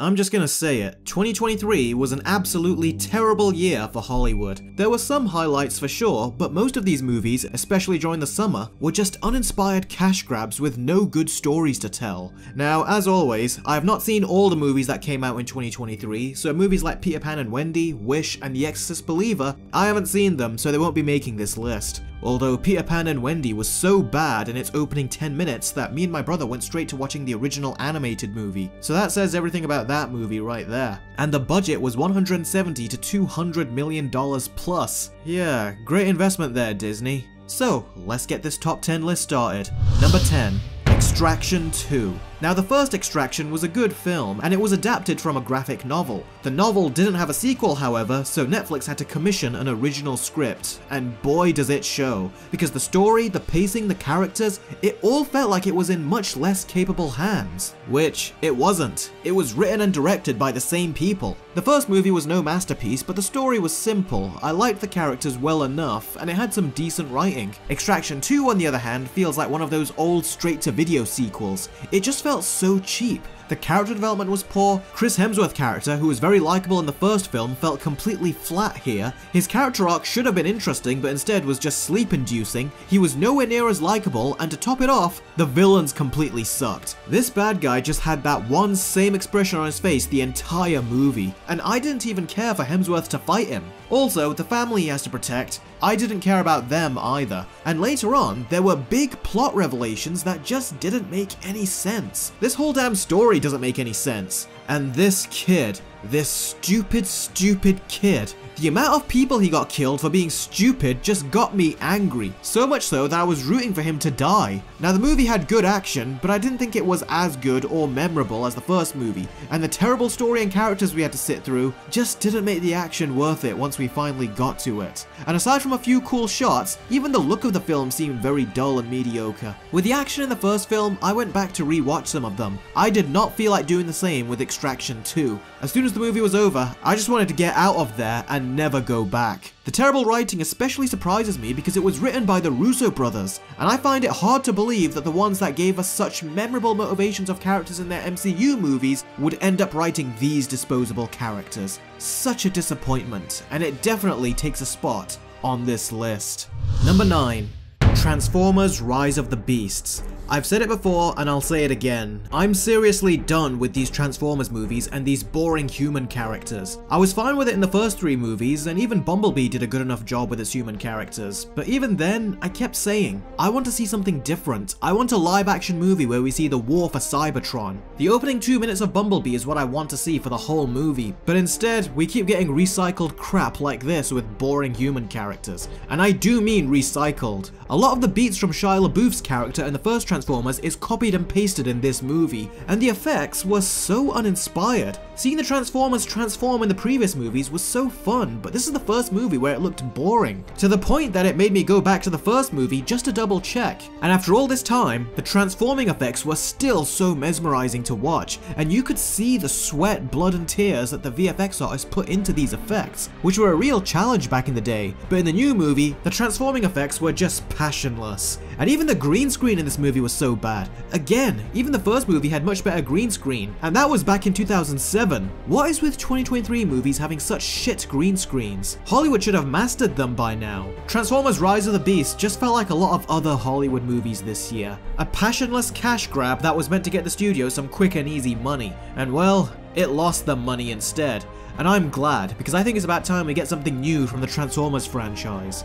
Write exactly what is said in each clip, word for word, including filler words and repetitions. I'm just gonna say it, twenty twenty-three was an absolutely terrible year for Hollywood. There were some highlights for sure, but most of these movies, especially during the summer, were just uninspired cash grabs with no good stories to tell. Now, as always, I have not seen all the movies that came out in twenty twenty-three, so movies like Peter Pan and Wendy, Wish, and The Exorcist Believer, I haven't seen them, so they won't be making this list. Although Peter Pan and Wendy was so bad in its opening ten minutes that me and my brother went straight to watching the original animated movie, so that says everything about that movie right there. And the budget was one hundred seventy to two hundred million dollars plus. Yeah, great investment there, Disney. So, let's get this top ten list started. Number ten. Extraction two. Now, the first Extraction was a good film, and it was adapted from a graphic novel. The novel didn't have a sequel, however, so Netflix had to commission an original script, and boy does it show, because the story, the pacing, the characters, it all felt like it was in much less capable hands. Which it wasn't. It was written and directed by the same people. The first movie was no masterpiece, but the story was simple, I liked the characters well enough, and it had some decent writing. Extraction two, on the other hand, feels like one of those old straight-to-video sequels. It just felt so cheap. The character development was poor, Chris Hemsworth's character, who was very likeable in the first film, felt completely flat here. His character arc should have been interesting, but instead was just sleep-inducing. He was nowhere near as likeable, and to top it off, the villains completely sucked. This bad guy just had that one same expression on his face the entire movie, and I didn't even care for Hemsworth to fight him. Also, the family he has to protect, I didn't care about them either. And later on, there were big plot revelations that just didn't make any sense. This whole damn story doesn't make any sense. And this kid, this stupid, stupid kid, the amount of people he got killed for being stupid just got me angry. So much so that I was rooting for him to die. Now, the movie had good action, but I didn't think it was as good or memorable as the first movie, and the terrible story and characters we had to sit through just didn't make the action worth it once we finally got to it. And aside from a few cool shots, even the look of the film seemed very dull and mediocre. With the action in the first film, I went back to re-watch some of them. I did not feel like doing the same with Extraction two. As soon as the movie was over, I just wanted to get out of there and never go back. The terrible writing especially surprises me because it was written by the Russo brothers, and I find it hard to believe that the ones that gave us such memorable motivations of characters in their M C U movies would end up writing these disposable characters. Such a disappointment, and it definitely takes a spot on this list. Number nine. Transformers: Rise of the Beasts. I've said it before and I'll say it again, I'm seriously done with these Transformers movies and these boring human characters. I was fine with it in the first three movies, and even Bumblebee did a good enough job with its human characters, but even then, I kept saying, I want to see something different. I want a live action movie where we see the war for Cybertron. The opening two minutes of Bumblebee is what I want to see for the whole movie, but instead, we keep getting recycled crap like this with boring human characters. And I do mean recycled. A lot of the beats from Shia LaBeouf's character in the first Transformers Transformers is copied and pasted in this movie, and the effects were so uninspired. Seeing the Transformers transform in the previous movies was so fun, but this is the first movie where it looked boring, to the point that it made me go back to the first movie just to double check. And after all this time, the transforming effects were still so mesmerizing to watch, and you could see the sweat, blood, and tears that the V F X artists put into these effects, which were a real challenge back in the day. But in the new movie, the transforming effects were just passionless, and even the green screen in this movie was so bad. Again, even the first movie had much better green screen, and that was back in two thousand seven. What is with twenty twenty-three movies having such shit green screens? Hollywood should have mastered them by now. Transformers: Rise of the Beasts just felt like a lot of other Hollywood movies this year. A passionless cash grab that was meant to get the studio some quick and easy money, and well, it lost them money instead. And I'm glad, because I think it's about time we get something new from the Transformers franchise.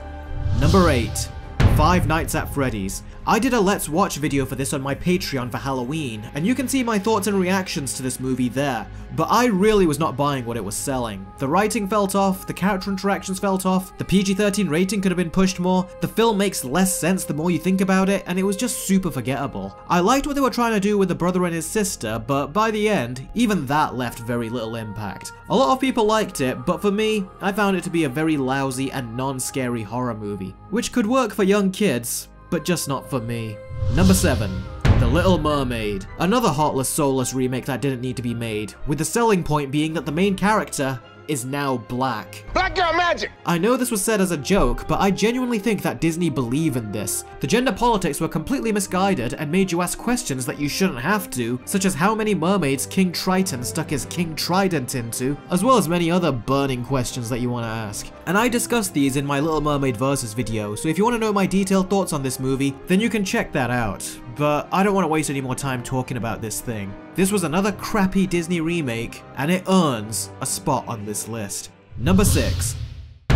Number eight. Five Nights at Freddy's. I did a Let's Watch video for this on my Patreon for Halloween, and you can see my thoughts and reactions to this movie there, but I really was not buying what it was selling. The writing felt off, the character interactions felt off, the P G thirteen rating could have been pushed more, the film makes less sense the more you think about it, and it was just super forgettable. I liked what they were trying to do with the brother and his sister, but by the end, even that left very little impact. A lot of people liked it, but for me, I found it to be a very lousy and non-scary horror movie, which could work for young kids, but just not for me. Number seven. The Little Mermaid. Another heartless, soulless remake that didn't need to be made, with the selling point being that the main character is now black. Black girl magic! I know this was said as a joke, but I genuinely think that Disney believe in this. The gender politics were completely misguided and made you ask questions that you shouldn't have to, such as how many mermaids King Triton stuck his King Trident into, as well as many other burning questions that you want to ask. And I discussed these in my Little Mermaid Versus video, so if you want to know my detailed thoughts on this movie, then you can check that out. But I don't want to waste any more time talking about this thing. This was another crappy Disney remake, and it earns a spot on this list. Number six,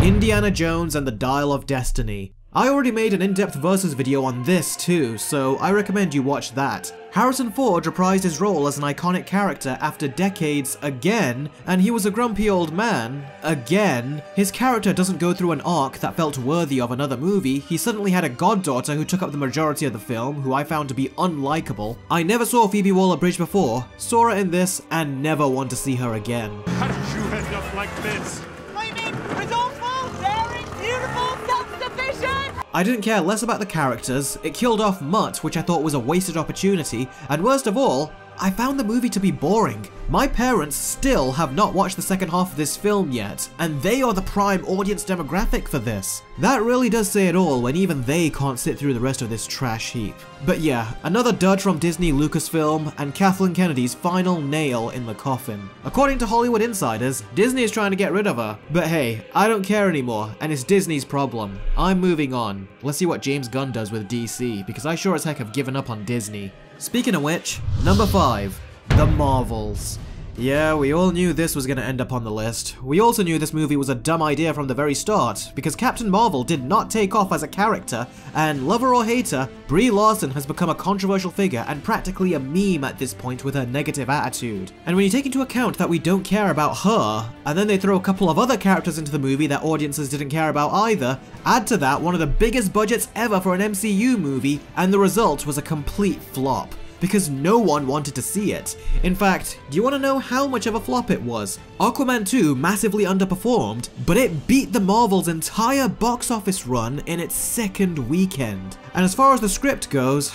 Indiana Jones and the Dial of Destiny. I already made an in-depth versus video on this too, so I recommend you watch that. Harrison Ford reprised his role as an iconic character after decades again, and he was a grumpy old man again. His character doesn't go through an arc that felt worthy of another movie. He suddenly had a goddaughter who took up the majority of the film, who I found to be unlikable. I never saw Phoebe Waller-Bridge before, saw her in this, and never want to see her again. How did you end up like this? What do you mean? Resourceful, daring, beautiful, self-sufficient! I didn't care less about the characters, it killed off Mutt, which I thought was a wasted opportunity, and worst of all, I found the movie to be boring. My parents still have not watched the second half of this film yet, and they are the prime audience demographic for this. That really does say it all when even they can't sit through the rest of this trash heap. But yeah, another dud from Disney Lucasfilm, and Kathleen Kennedy's final nail in the coffin. According to Hollywood insiders, Disney is trying to get rid of her, but hey, I don't care anymore, and it's Disney's problem. I'm moving on. Let's see what James Gunn does with D C, because I sure as heck have given up on Disney. Speaking of which, number five, The Marvels. Yeah, we all knew this was going to end up on the list. We also knew this movie was a dumb idea from the very start, because Captain Marvel did not take off as a character, and lover or hater, Brie Larson has become a controversial figure and practically a meme at this point with her negative attitude. And when you take into account that we don't care about her, and then they throw a couple of other characters into the movie that audiences didn't care about either, add to that one of the biggest budgets ever for an M C U movie, and the result was a complete flop. Because no one wanted to see it. In fact, do you want to know how much of a flop it was? Aquaman two massively underperformed, but it beat The Marvels' entire box office run in its second weekend. And as far as the script goes,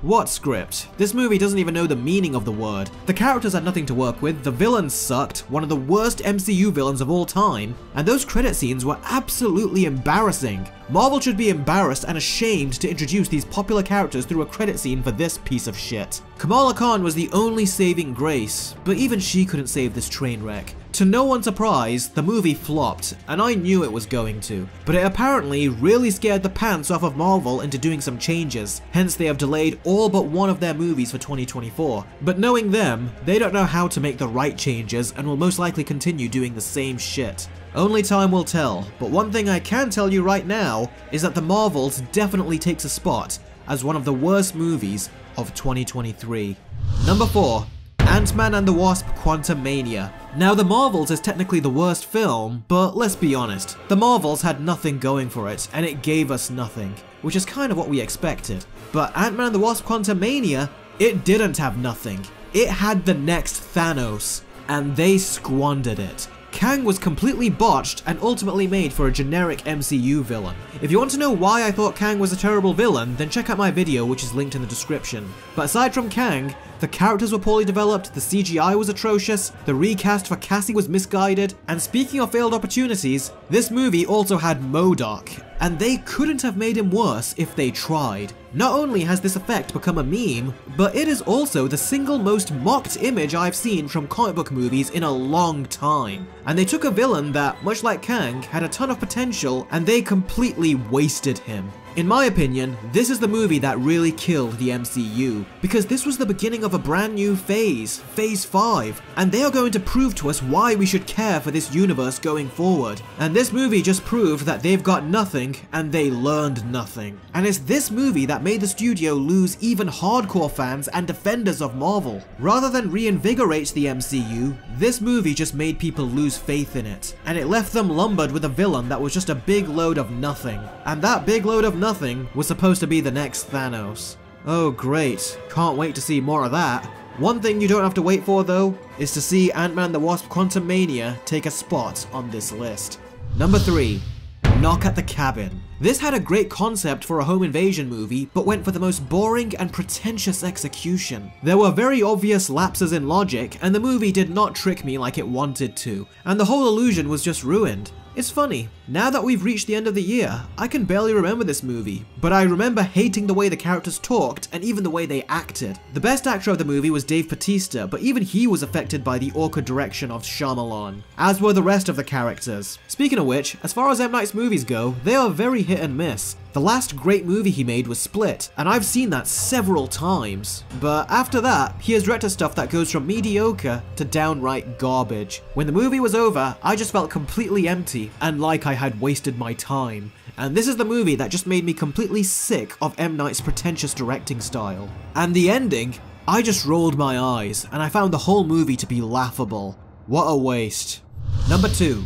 what script? This movie doesn't even know the meaning of the word. The characters had nothing to work with, the villains sucked, one of the worst M C U villains of all time, and those credit scenes were absolutely embarrassing. Marvel should be embarrassed and ashamed to introduce these popular characters through a credit scene for this piece of shit. Kamala Khan was the only saving grace, but even she couldn't save this train wreck. To no one's surprise, the movie flopped, and I knew it was going to, but it apparently really scared the pants off of Marvel into doing some changes, hence they have delayed all but one of their movies for twenty twenty-four. But knowing them, they don't know how to make the right changes and will most likely continue doing the same shit. Only time will tell, but one thing I can tell you right now is that The Marvels definitely takes a spot as one of the worst movies of twenty twenty-three. Number four, Ant-Man and the Wasp: Quantumania. Now, The Marvels is technically the worst film, but let's be honest, The Marvels had nothing going for it, and it gave us nothing, which is kind of what we expected. But Ant-Man and the Wasp: Quantumania, it didn't have nothing. It had the next Thanos, and they squandered it. Kang was completely botched and ultimately made for a generic M C U villain. If you want to know why I thought Kang was a terrible villain, then check out my video, which is linked in the description. But aside from Kang, the characters were poorly developed, the C G I was atrocious, the recast for Cassie was misguided, and speaking of failed opportunities, this movie also had MODOK, and they couldn't have made him worse if they tried. Not only has this effect become a meme, but it is also the single most mocked image I've seen from comic book movies in a long time. And they took a villain that, much like Kang, had a ton of potential, and they completely wasted him. In my opinion, this is the movie that really killed the M C U, because this was the beginning of a brand new phase, Phase five, and they are going to prove to us why we should care for this universe going forward. And this movie just proved that they've got nothing, and they learned nothing. And it's this movie that made the studio lose even hardcore fans and defenders of Marvel. Rather than reinvigorate the M C U, this movie just made people lose faith in it, and it left them lumbered with a villain that was just a big load of nothing. And that big load of nothing Nothing was supposed to be the next Thanos. Oh great, can't wait to see more of that. One thing you don't have to wait for though, is to see Ant-Man and the Wasp: Quantumania take a spot on this list. Number three, Knock at the Cabin. This had a great concept for a home invasion movie, but went for the most boring and pretentious execution. There were very obvious lapses in logic, and the movie did not trick me like it wanted to, and the whole illusion was just ruined. It's funny, now that we've reached the end of the year, I can barely remember this movie, but I remember hating the way the characters talked and even the way they acted. The best actor of the movie was Dave Bautista, but even he was affected by the awkward direction of Shyamalan, as were the rest of the characters. Speaking of which, as far as M. Night's movies go, they are very hit and miss. The last great movie he made was Split, and I've seen that several times. But after that, he has directed stuff that goes from mediocre to downright garbage. When the movie was over, I just felt completely empty and like I had wasted my time. And this is the movie that just made me completely sick of M. Night's pretentious directing style. And the ending, I just rolled my eyes and I found the whole movie to be laughable. What a waste. Number two,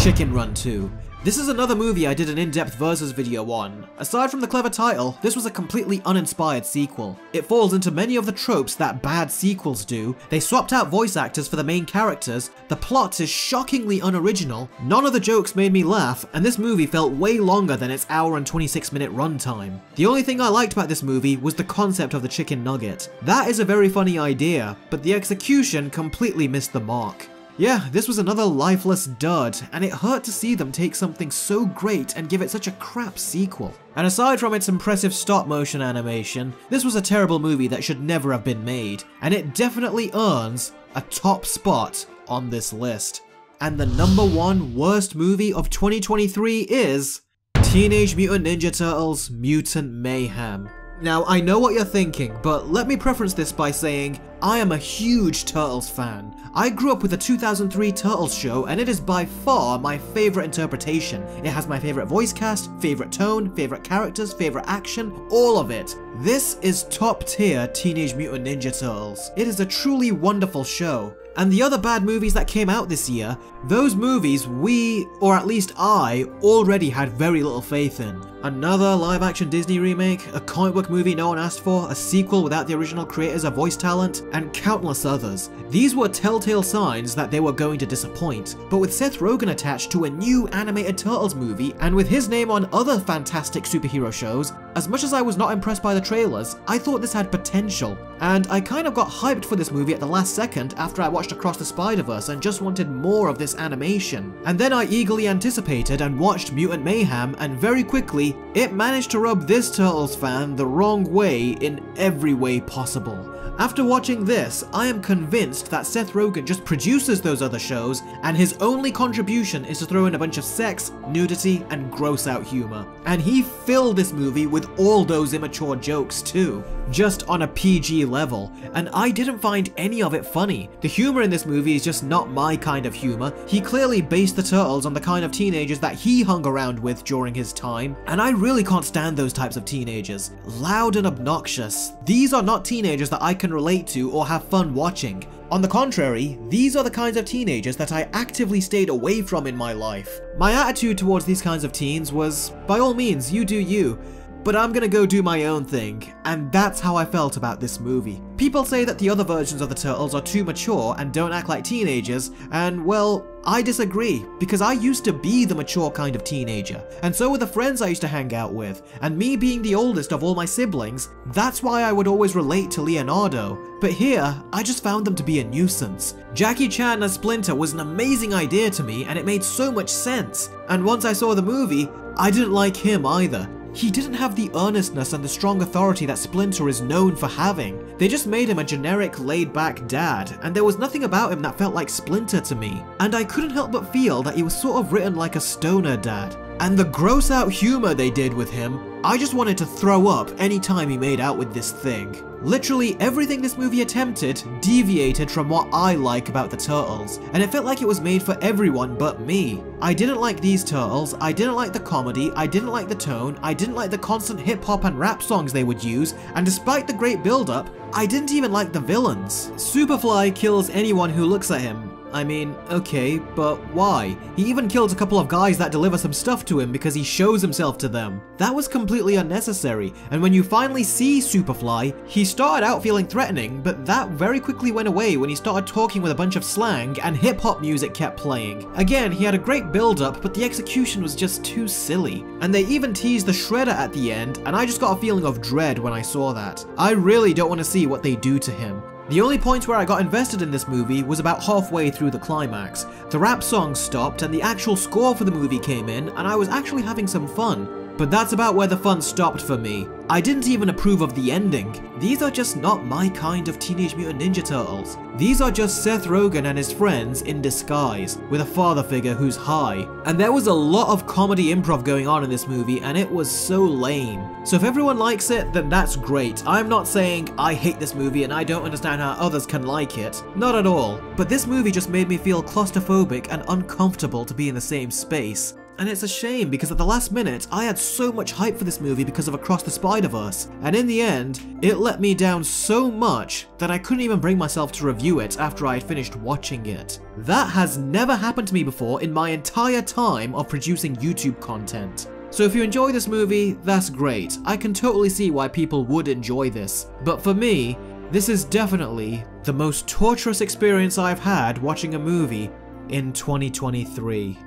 Chicken Run two. This is another movie I did an in-depth versus video on. Aside from the clever title, this was a completely uninspired sequel. It falls into many of the tropes that bad sequels do. They swapped out voice actors for the main characters, the plot is shockingly unoriginal, none of the jokes made me laugh, and this movie felt way longer than its hour and twenty-six minute runtime. The only thing I liked about this movie was the concept of the chicken nugget. That is a very funny idea, but the execution completely missed the mark. Yeah, this was another lifeless dud, and it hurt to see them take something so great and give it such a crap sequel. And aside from its impressive stop-motion animation, this was a terrible movie that should never have been made, and it definitely earns a top spot on this list. And the number one worst movie of twenty twenty-three is Teenage Mutant Ninja Turtles: Mutant Mayhem. Now, I know what you're thinking, but let me preface this by saying, I am a huge Turtles fan. I grew up with the two thousand three Turtles show, and it is by far my favorite interpretation. It has my favorite voice cast, favorite tone, favorite characters, favorite action, all of it. This is top-tier Teenage Mutant Ninja Turtles. It is a truly wonderful show. And the other bad movies that came out this year, those movies we, or at least I, already had very little faith in. Another live-action Disney remake, a comic book movie no one asked for, a sequel without the original creators or voice talent, and countless others. These were telltale signs that they were going to disappoint, but with Seth Rogen attached to a new animated Turtles movie, and with his name on other fantastic superhero shows, as much as I was not impressed by the trailers, I thought this had potential, and I kind of got hyped for this movie at the last second after I watched Across the Spider-Verse and just wanted more of this animation. And then I eagerly anticipated and watched Mutant Mayhem, and very quickly, it managed to rub this Turtles fan the wrong way in every way possible. After watching this, I am convinced that Seth Rogen just produces those other shows, and his only contribution is to throw in a bunch of sex, nudity, and gross-out humor. And he filled this movie with all those immature jokes too, just on a P G level, and I didn't find any of it funny. The humor in this movie is just not my kind of humor. He clearly based the Turtles on the kind of teenagers that he hung around with during his time, and I really can't stand those types of teenagers. Loud and obnoxious. These are not teenagers that I can relate to or have fun watching. On the contrary, these are the kinds of teenagers that I actively stayed away from in my life. My attitude towards these kinds of teens was, by all means, you do you, but I'm gonna go do my own thing, and that's how I felt about this movie. People say that the other versions of the Turtles are too mature and don't act like teenagers, and well, I disagree, because I used to be the mature kind of teenager, and so were the friends I used to hang out with, and me being the oldest of all my siblings, that's why I would always relate to Leonardo, but here, I just found them to be a nuisance. Jackie Chan as Splinter was an amazing idea to me, and it made so much sense, and once I saw the movie, I didn't like him either. He didn't have the earnestness and the strong authority that Splinter is known for having. They just made him a generic laid-back dad, and there was nothing about him that felt like Splinter to me. And I couldn't help but feel that he was sort of written like a stoner dad. And the gross-out humor they did with him, I just wanted to throw up any time he made out with this thing. Literally everything this movie attempted deviated from what I like about the Turtles, and it felt like it was made for everyone but me. I didn't like these Turtles, I didn't like the comedy, I didn't like the tone, I didn't like the constant hip-hop and rap songs they would use, and despite the great build-up, I didn't even like the villains. Superfly kills anyone who looks at him, I mean, okay, but why? He even kills a couple of guys that deliver some stuff to him because he shows himself to them. That was completely unnecessary, and when you finally see Superfly, he started out feeling threatening, but that very quickly went away when he started talking with a bunch of slang and hip-hop music kept playing. Again, he had a great build-up, but the execution was just too silly. And they even teased the Shredder at the end, and I just got a feeling of dread when I saw that. I really don't want to see what they do to him. The only point where I got invested in this movie was about halfway through the climax. The rap song stopped and the actual score for the movie came in, and I was actually having some fun. But that's about where the fun stopped for me. I didn't even approve of the ending. These are just not my kind of Teenage Mutant Ninja Turtles. These are just Seth Rogen and his friends in disguise, with a father figure who's high. And there was a lot of comedy improv going on in this movie, and it was so lame. So if everyone likes it, then that's great. I'm not saying I hate this movie and I don't understand how others can like it. Not at all. But this movie just made me feel claustrophobic and uncomfortable to be in the same space. And it's a shame, because at the last minute, I had so much hype for this movie because of Across the Spider-Verse, and in the end, it let me down so much that I couldn't even bring myself to review it after I had finished watching it. That has never happened to me before in my entire time of producing YouTube content. So if you enjoy this movie, that's great. I can totally see why people would enjoy this. But for me, this is definitely the most torturous experience I've had watching a movie in twenty twenty-three.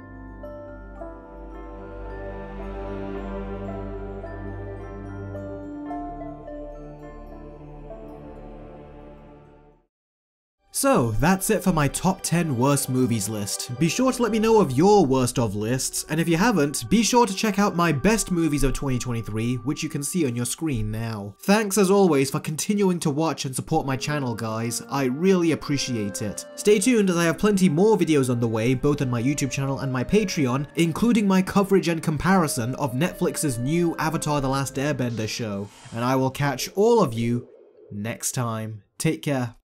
So that's it for my top ten worst movies list. Be sure to let me know of your worst of lists, and if you haven't, be sure to check out my best movies of twenty twenty-three, which you can see on your screen now. Thanks as always for continuing to watch and support my channel, guys. I really appreciate it. Stay tuned, as I have plenty more videos on the way, both on my YouTube channel and my Patreon, including my coverage and comparison of Netflix's new Avatar: The Last Airbender show. And I will catch all of you next time. Take care.